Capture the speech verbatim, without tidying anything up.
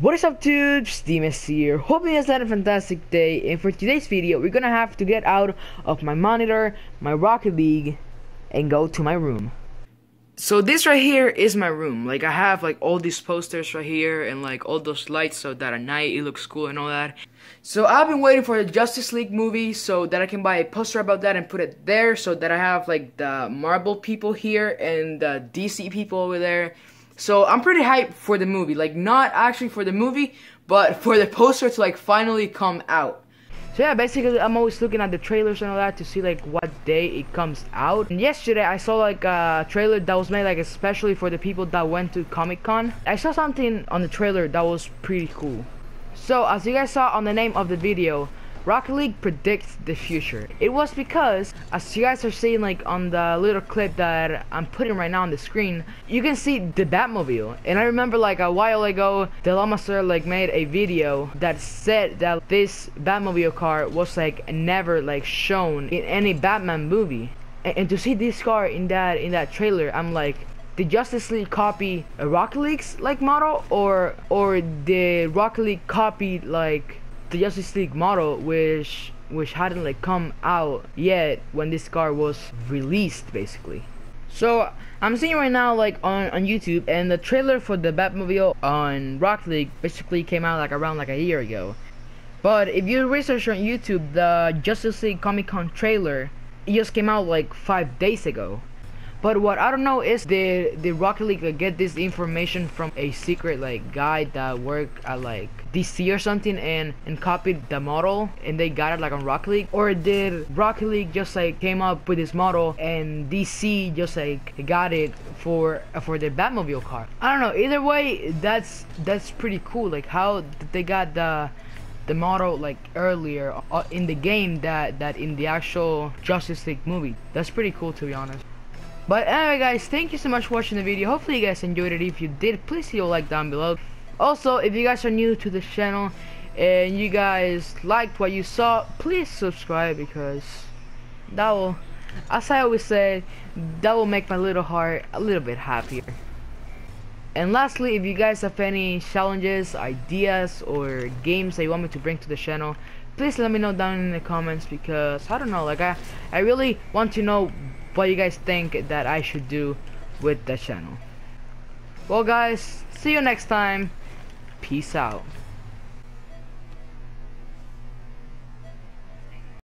What is up, dudes? Dimas here. Hope you guys had a fantastic day, and for today's video we're gonna have to get out of my monitor, my Rocket League, and go to my room. So this right here is my room. Like, I have like all these posters right here and like all those lights so that at night it looks cool and all that. So I've been waiting for the Justice League movie so that I can buy a poster about that and put it there, so that I have like the Marvel people here and the D C people over there. So I'm pretty hyped for the movie. Like, not actually for the movie, but for the poster to like finally come out. So yeah, basically I'm always looking at the trailers and all that to see like what day it comes out. And yesterday I saw like a trailer that was made like especially for the people that went to Comic-Con. I saw something on the trailer that was pretty cool. So as you guys saw on the name of the video, Rocket League predicts the future. It was because, as you guys are seeing like on the little clip that I'm putting right now on the screen, you can see the Batmobile. And I remember like a while ago, the Lamasaur like made a video that said that this Batmobile car was like never like shown in any Batman movie. And, and to see this car in that in that trailer, I'm like, did Justice League copy a Rocket League's like model, or or did Rocket League copy like the Justice League model, which which hadn't like come out yet when this car was released basically? So I'm seeing right now like on, on YouTube, and the trailer for the Batmobile on Rocket League basically came out like around like a year ago. But if you research on YouTube the Justice League Comic-Con trailer, it just came out like five days ago. But what I don't know is, did the Rocket League like, get this information from a secret like guy that worked at like D C or something, and and copied the model and they got it like on Rocket League? Or did Rocket League just like came up with this model and D C just like got it for for their Batmobile car? I don't know. Either way, that's that's pretty cool. Like, how they got the the model like earlier in the game that that in the actual Justice League movie. That's pretty cool, to be honest. But anyway guys, thank you so much for watching the video. Hopefully you guys enjoyed it. If you did, please leave a like down below. Also, if you guys are new to this channel and you guys liked what you saw, please subscribe, because that will, as I always say, that will make my little heart a little bit happier. And lastly, if you guys have any challenges, ideas, or games that you want me to bring to the channel, please let me know down in the comments, because I don't know, like I, I really want to know what you guys think that I should do with the channel. Well guys, see you next time. Peace out.